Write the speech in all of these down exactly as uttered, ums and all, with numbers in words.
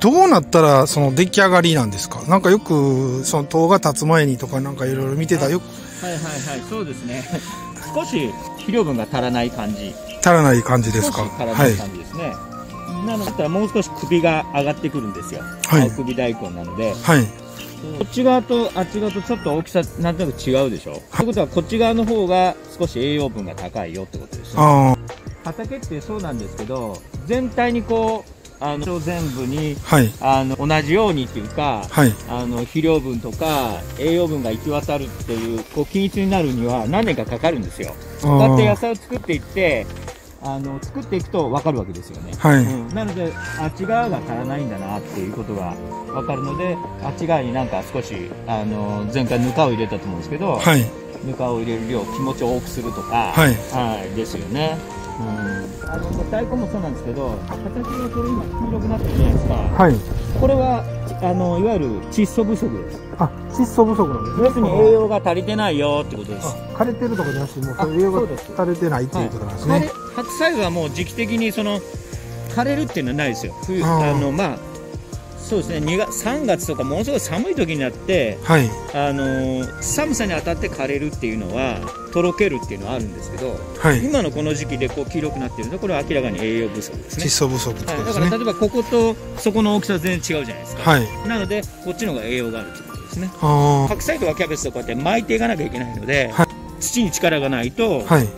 どうなったらその出来上がりなんですか？なんかよくその塔が建つ前にとかなんかいろいろ見てたよ。はいはいはい、そうですね。少し肥料分が足らない感じ。足らない感じですか？足らない感じですね。はい、なのだったらもう少し首が上がってくるんですよ。はい、青首大根なので。はい。こっち側とあっち側とちょっと大きさなんとなく違うでしょ。ということはこっち側の方が少し栄養分が高いよってことですね。ああ。畑ってそうなんですけど、全体にこう。あの全部に、はい、あの同じようにっていうか、はい、あの肥料分とか栄養分が行き渡るっていう、こう均一になるには何年かかかるんですよ。こうやって野菜を作っていってあの作っていくと分かるわけですよね、はい、うん、なのであっち側が足らないんだなっていうことが分かるので、あっち側になんか少しあの前回ぬかを入れたと思うんですけど、はい、ぬかを入れる量を気持ちを多くするとか、はい、はいですよね。うん、あの大根もそうなんですけど、畑がこれ今黄色くなってるじゃないですか。はい、これはあのいわゆる窒素不足です。あ、窒素不足なんですね。要するに栄養が足りてないよってことです。枯れてるとかじゃなくてもう栄養が足れてないっていうことなんですね。はい、白菜はもう時期的にその枯れるっていうのはないですよ。冬、あのまあそうですね、にがつさんがつとかものすごい寒い時になって、はい、あの寒さに当たって枯れるっていうのはとろけるっていうのはあるんですけど、はい、今のこの時期でこう黄色くなっているのはこれは明らかに栄養不足ですね。窒素不足ですね、はい、だから例えばこことそこの大きさは全然違うじゃないですか、はい、なのでこっちの方が栄養があるということですね。白菜とかキャベツとかって巻いていかなきゃいけないので、はい、土に力がないと、はい、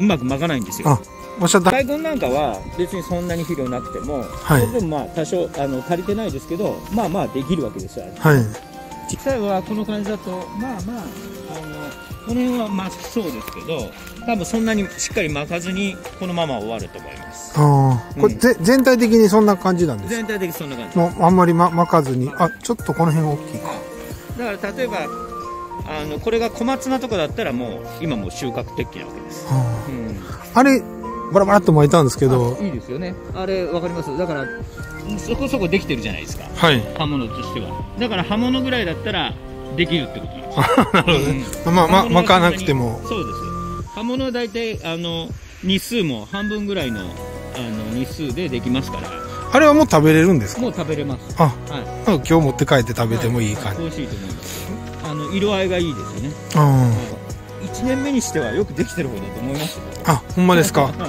うまく巻かないんですよ。大根なんかは別にそんなに肥料なくても、はい、それでもまあ多少あの足りてないですけど、まあまあできるわけですよ。はい、実際はこの感じだとまあまああのこの辺はまあそうですけど、多分そんなにしっかり巻かずにこのまま終わると思います。ああ、うん、これぜ全体的にそんな感じなんですか？全体的にそんな感じ。もうあんまり、ま、巻かずに、あ、ちょっとこの辺大きいか。だから例えばあのこれが小松菜とかだったらもう今もう収穫適期なわけです。ああ、うん、あれ。バラバラっと巻いたんですけど、いいですよね。あれわかります。だからそこそこできてるじゃないですか、はい、刃物としては。だから刃物ぐらいだったらできるってことなんですよ。まあまあ巻かなくてもそうです。刃物は大体あの日数も半分ぐらいのあの日数でできますから。あれはもう食べれるんですか？もう食べれます。あ、はい、今日持って帰って食べてもいい感じ。美味しいと思います。あの色合いがいいですよね。ああ、いちねんめにしてはよくできてる方だと思いますよ。あ、ほんまですか？はい、は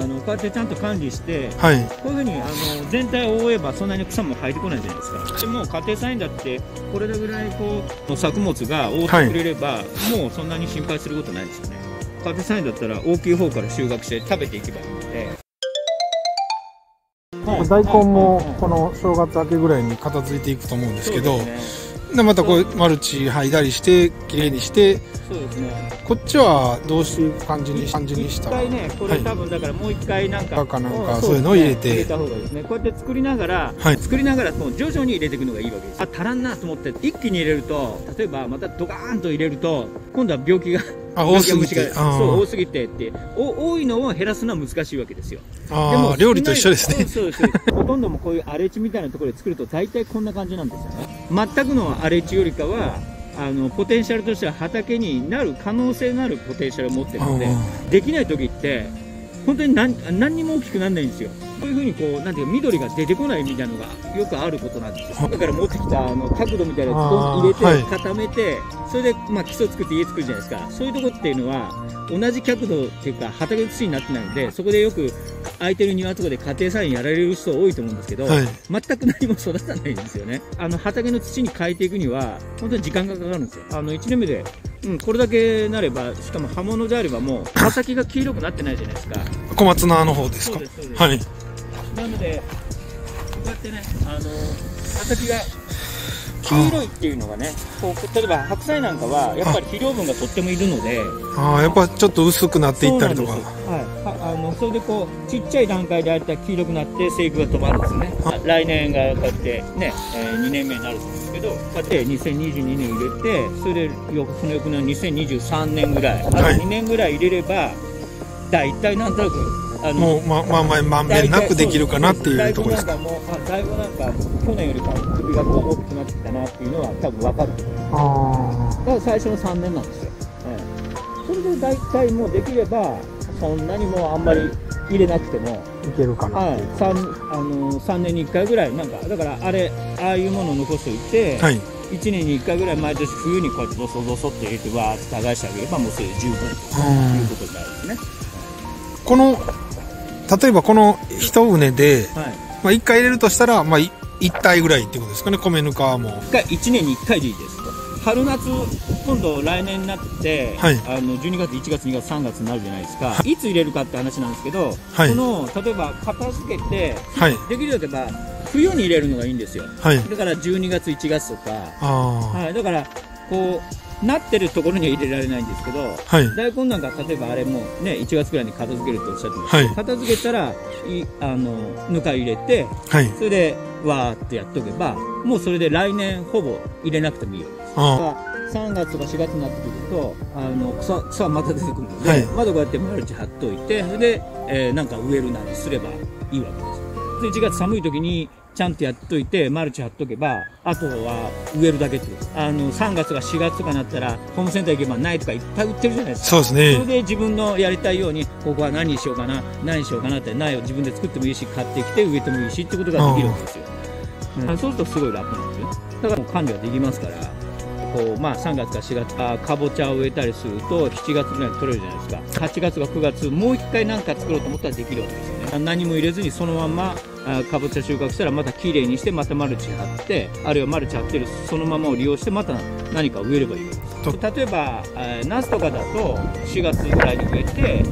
い、あのこうやってちゃんと管理して、はい、こういうふうにあの全体を覆えばそんなに草も生えてこないじゃないですか。でも家庭菜園だってこれぐらいこう作物が覆ってくれれば、はい、もうそんなに心配することないですよね。家庭菜園だったら大きい方から収穫して食べていけばいいので。大根もこの正月明けぐらいに片付いていくと思うんですけど。でまたこうマルチ剥いだりして綺麗にして、そうですね。こっちはどうして感じに感じにした。一回ね、これ多分だからもう一回なんか、かなんかそういうのを入れて入れた方がいいですね。こうやって作りながら作りながらもう徐々に入れていくのがいいわけです。あ、足らんなと思って一気に入れると、例えばまたドカーンと入れると今度は病気が多すぎて、そう多すぎてって多いのを減らすのは難しいわけですよ。でも料理と一緒ですね。そうです。ほとんどもこういう荒れ地みたいなところで作ると大体こんな感じなんですよね。全くの荒れ地よりかはあのポテンシャルとしては畑になる可能性のあるポテンシャルを持ってるので、できない時って本当に 何, 何にも大きくならないんですよ。こういうふうにこうなんていうか緑が出てこないみたいなのがよくあることなんですよ。だから持ってきたあの角度みたいなのを入れて、はい、固めてそれで、まあ、基礎作って家作るじゃないですか。そういうとこっていうのは同じ角度っていうか畑の土になってないので、そこでよく空いてる庭とかで家庭菜園やられる人多いと思うんですけど、はい、全く何も育たないんですよね。あの畑の土に変えていくには本当に時間がかかるんですよ。あのいちねんめで、うん、これだけなれば、しかも葉物であればもう葉先が黄色くなってないじゃないですか。小松菜の方ですか？はい。なのでこうやってね、あの葉先が黄色いっていうのがね、こう例えば白菜なんかはやっぱり肥料分がとってもいるので、ああやっぱちょっと薄くなっていったりとか、はい、あのそれでこうちっちゃい段階であれだ黄色くなって生育が止まるんですね。来年がこうやってね、えー、にねんめになるんですけど、こうやってにせんにじゅうにねん入れて、それでその翌年にせんにじゅうさんねんぐらい、あとにねんぐらい入れれば、はい、だいたいなんとなく。もうままままんべんなくできるかなっていうところですか。大根なんか去年よりか首が大きくなってきたなっていうのは多分分かると思います。だから最初のさんねんなんですよ、はい、それで大体もうできればそんなにもうあんまり入れなくてもいけるかな。はい、さんねんにいっかいぐらい、なんかだからあれああいうものを残しておいて、はい、いちねんにいっかいぐらい毎年冬にこうやってどそどそって入れてわーって耕してあげればもうそれで十分ということになるんですね。この例えばこの一畝で、はい、まあいっかい入れるとしたら、まあ、いったいぐらいってことですかね。米ぬかもいちねんにいっかいでいいです。春夏今度来年になって、はい、あのじゅうにがついちがつにがつさんがつになるじゃないですか、はい、いつ入れるかって話なんですけど、はい、この例えば片付けて、はい、できるだけば冬に入れるのがいいんですよ、はい、だからじゅうにがついちがつとか、はい、だからこうなってるところには入れられないんですけど、はい、大根なんか例えばあれもねいちがつくらいに片付けるとおっしゃってます、はい、片付けたらいあのぬか入れて、はい、それでわーってやっとけばもうそれで来年ほぼ入れなくてもいいよ。さんがつとかしがつになってくるとあの 草, 草はまた出てくるので、はい、まだこうやってマルチ張っといてそれで、えー、なんか植えるなりすればいいわけです。でいちがつ寒い時にちゃんとやっといてマルチ張っとけばあとは植えるだけってことです。あのさんがつとかしがつとかになったらホームセンター行けば苗とかいっぱい売ってるじゃないですか。そうですね。それで自分のやりたいようにここは何にしようかな何しようかなって苗を自分で作ってもいいし買ってきて植えてもいいしってことができるんですよ、うん、そうするとすごい楽なんですよ。だからもう管理はできますからこう、まあ、さんがつかしがつかかぼちゃを植えたりするとしちがつぐらいに取れるじゃないですか。はちがつかくがつもういっかい何か作ろうと思ったらできるわけですよね。何も入れずにそのままあかぼちゃ収穫したらまたきれいにしてまたマルチ張ってあるいはマルチ張ってるそのままを利用してまた何か植えればいいわけです。例えばナスとかだとしがつぐらいに植えて、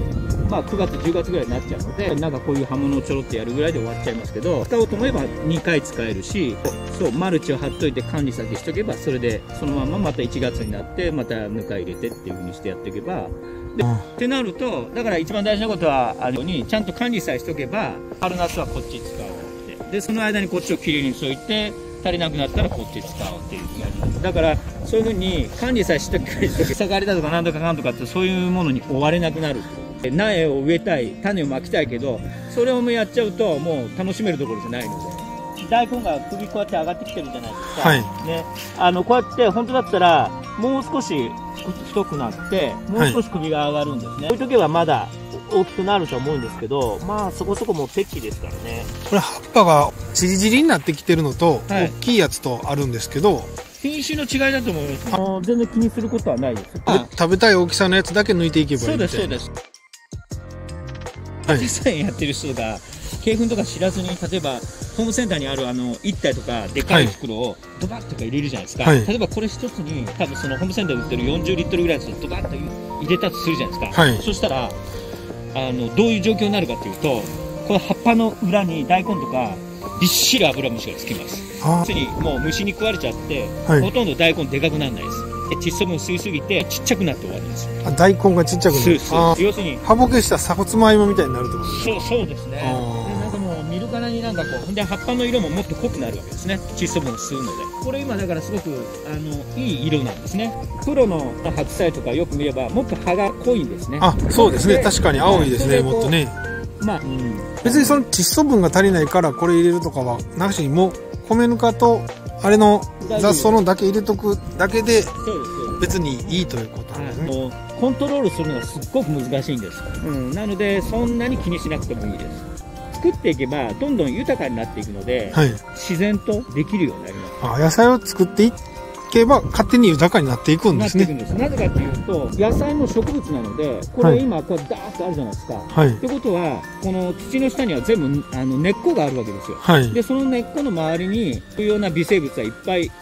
まあ、くがつじゅうがつぐらいになっちゃうのでなんかこういう葉物をちょろっとやるぐらいで終わっちゃいますけど使おうと思えばにかい使えるしそうマルチを張っといて管理先しとけばそれでそのまままたいちがつになってまたぬか入れてっていうふうにしてやっていけばでってなるとだから一番大事なことはあのにちゃんと管理さえしとけば春夏はこっち使おうってでその間にこっちをきれいにしといて足りなくなったらこっち使おうっていうだからそういうふうに管理さえしとけば草刈りだとかなんとかなんとかってそういうものに追われなくなる。苗を植えたい種をまきたいけどそれをもやっちゃうともう楽しめるところじゃないので大根が首こうやって上がってきてるじゃないですか、はいね、あのこうやって本当だったらもう少し太くなってもう少し首が上がるんですね、はい、置いとけばまだ大きくなると思うんですけどまあそこそこもう適期ですからね。これ葉っぱがちりぢりになってきてるのと、はい、大きいやつとあるんですけど品種の違いだと思います。あの全然気にすることはないです。食べたい大きさのやつだけ抜いていけばいいみたいな。そうですそうです。家庭菜園やってる人が鶏粉とか知らずに例えばホームセンターにあるあのいったいとかでかい袋をドバッとか入れるじゃないですか、はい、例えばこれ一つに多分そのホームセンターで売ってるよんじゅうリットルぐらいのやつをドバッと入れたとするじゃないですか、はい、そしたらあのどういう状況になるかというとこの葉っぱの裏に大根とかびっしりアブラムシがつきます。要するにもう虫に食われちゃって、はい、ほとんど大根でかくならないです。窒素分吸いすぎてちっちゃくなって終わります。あ、大根がちっちゃくなる。要するに葉ぼけした鎖骨まいもみたいになるってことですね。そうですね。なんかもう見るからになんかこうで葉っぱの色ももっと濃くなるわけですね。窒素分を吸うのでこれ今だからすごくあのいい色なんですね。黒の白菜とかよく見ればもっと葉が濃いんですね。あ、そうですね。確かに青いですね。もっとねまあ、うん、別にその窒素分が足りないからこれ入れるとかはなしにもう米ぬかとあれの雑草のだけ入れとくだけで別にいいということなんですね。はい、もうコントロールするのがすっごく難しいんです、うん、なのでそんなに気にしなくてもいいです。作っていけばどんどん豊かになっていくので、はい、自然とできるようになります。あ、野菜を作っていけば勝手に豊かになっていくんですね。なぜかというと野菜も植物なのでこれ今こうダーッとあるじゃないですか、はい、ってことはこの土の下には全部あの根っこがあるわけですよ、はい、でその根っこの周りに不要な微生物がいっぱい増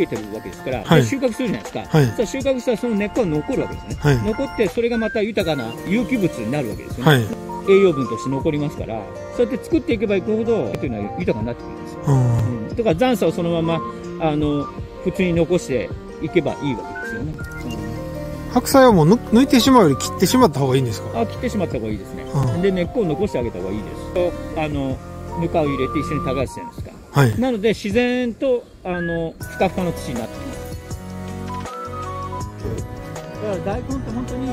えてるわけですから、はい、収穫するじゃないですか、はい、収穫したらその根っこが残るわけですね、はい、残ってそれがまた豊かな有機物になるわけですよね、はい、栄養分として残りますからそうやって作っていけばいくほどというのは豊かになってくるんですよ、うん、だから残差をそのままあの普通に残していけばいいわけですよね、うん、白菜はもう抜いてしまうより切ってしまった方がいいんですか。あ、切ってしまった方がいいですね、うん、で根っこを残してあげた方がいいです。あのぬかを入れて一緒に耕すじゃないですか、はい、なので自然とあのふかふかの土になってきます。だから大根って本当に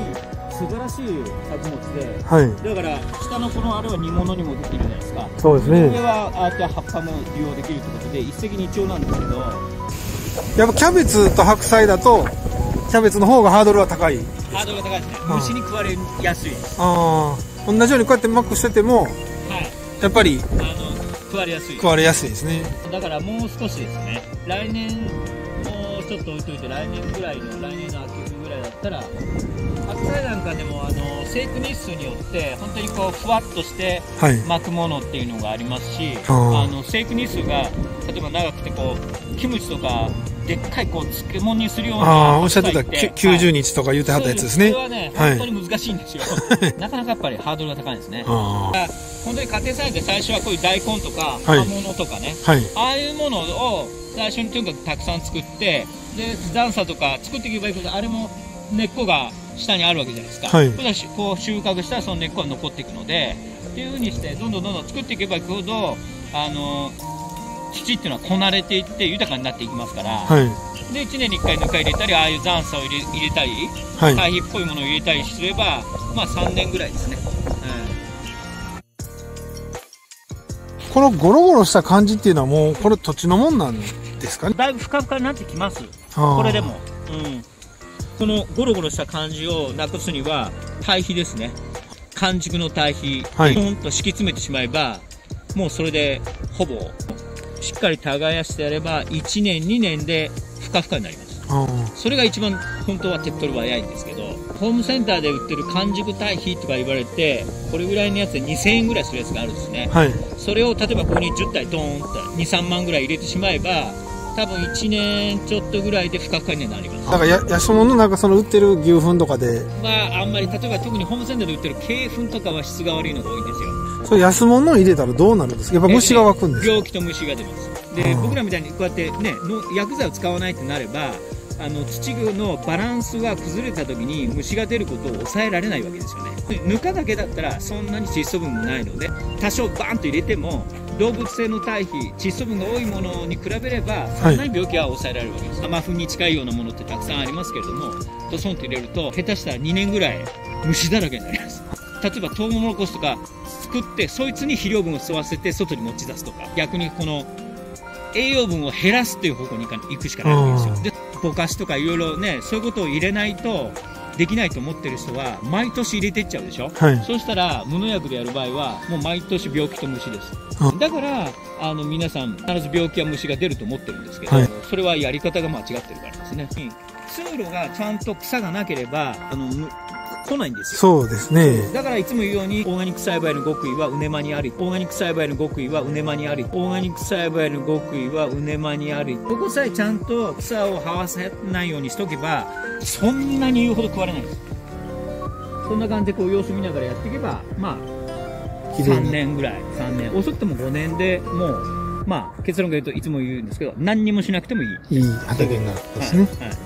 素晴らしい作物で、はい、だから下のこのあれは煮物にもできるじゃないですか。そうですね。これはああやって葉っぱも利用できるということで一石二鳥なんですけどやっぱキャベツと白菜だとキャベツの方がハードルは高い。ハードルが高いですね。虫に食われやすいです。ああ。同じようにこうやってマックしてても、はい、やっぱりあの食われやすい食われやすいですね。だからもう少しですね、来年もうちょっと置いといて、来年ぐらいの来年の秋冬ぐらいだったら、白菜なんかでもあの生育日数によって本当にこうふわっとして巻くものっていうのがありますし、はい、あの生育日数が例えば長くてこうキムチとかでっかいこう漬物にするような、おっしゃってたきゅうじゅうにちとか言うてはったやつですね。それはね、本当に難しいんですよ。なかなかやっぱりハードルが高いですね。本当に家庭菜園で最初はこういう大根とか葉物とかね、ああいうものを最初にとにかくたくさん作って、で段差とか作っていけばいいけど、あれも根っこが下にあるわけじゃないですか。こう収穫したらその根っこが残っていくのでっていうふうにして、どんどんどんどん作っていけばいくほどあの土っていうのはこなれていって豊かになっていきますから、はい、でいちねんにいっかいぬか入れたり、ああいう残砂を入れ、入れたり、はい、堆肥っぽいものを入れたりすれば、まあさんねんぐらいですね、うん、このゴロゴロした感じっていうのはもうこれ土地のもんなんですかね。だいぶふかふかになってきますこれでも、うん、このゴロゴロした感じをなくすには堆肥ですね。完熟の堆肥、はい、ポンと敷き詰めてしまえばもうそれでほぼしっかり耕してやればいちねんにねんでふかふかになります。それが一番本当は手っ取り早いんですけど、ホームセンターで売ってる完熟堆肥とか言われて、これぐらいのやつでにせんえんぐらいするやつがあるんですね、はい、それを例えばここにじゅったいドーンってにじゅうさんまんぐらい入れてしまえば、多分いちねんちょっとぐらいでふかふかになります。だからや安物のなんかその売ってる牛糞とかで、まああんまり例えば特にホームセンターで売ってる鶏糞とかは質が悪いのが多いんですよ。それ安物を入れたらどうなるんですか。やっぱ虫が湧くんですか。病気と虫が出ます。で、僕らみたいにこうやってね、の薬剤を使わないってなれば、あの土のバランスが崩れた時に虫が出ることを抑えられないわけですよね。ぬかだけだったらそんなに窒素分もないので、多少バーンと入れても動物性の堆肥、窒素分が多いものに比べればそんなに病気は抑えられるわけです。甘粉に近いようなものってたくさんありますけれども、ドソンと入れると下手したらにねんぐらい虫だらけになります。例えばトウモロコシとか作って、そいつに肥料分を吸わせて外に持ち出すとか、逆にこの栄養分を減らすっていう方向に行くしかないわけですよ。でぼかしとかいろいろね、そういうことを入れないとできないと思ってる人は毎年入れてっちゃうでしょ、はい、そうしたら無農薬でやる場合はもう毎年病気と虫です。だからあの皆さん必ず病気や虫が出ると思ってるんですけど、はい、それはやり方が間違ってるからですね。通路がちゃんと草がなければあの来ないんですよ。そうですね。だからいつも言うように、オーガニック栽培の極意はうねまにあり、オーガニック栽培の極意はうねまにあり、オーガニック栽培の極意はうねまにあり。ここさえちゃんと草をはわせないようにしとけば、そんなに言うほど食われないです。そんな感じでこう様子見ながらやっていけば、まあさんねんぐらい、さんねん、遅くてもごねんでもう、まあ結論から言うといつも言うんですけど、何にもしなくてもいい。いい畑になったですね。はいはい、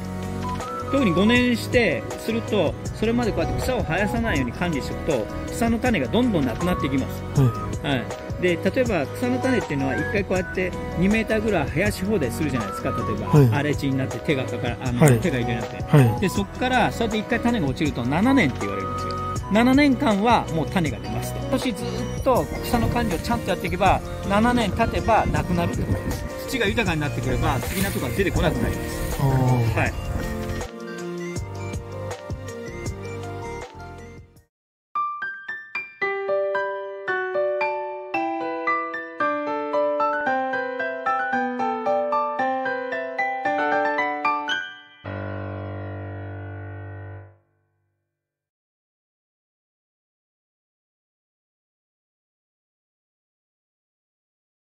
特にごねんしてすると、それまでこうやって草を生やさないように管理しておくと草の種がどんどんなくなっていきます、うん、はい、で例えば草の種っていうのは一回こうやってにメーターぐらい生やし放題するじゃないですか。例えば、はい、荒れ地になって手がかからあの、はい、手が入れなくて、はい、でそこからそうやっていっかい種が落ちるとななねんって言われるんですよ。ななねんかんはもう種が出ますと。もしずっと草の管理をちゃんとやっていけばななねん経てばなくなるということです。土が豊かになってくれば次のところは出てこなくなります。はい。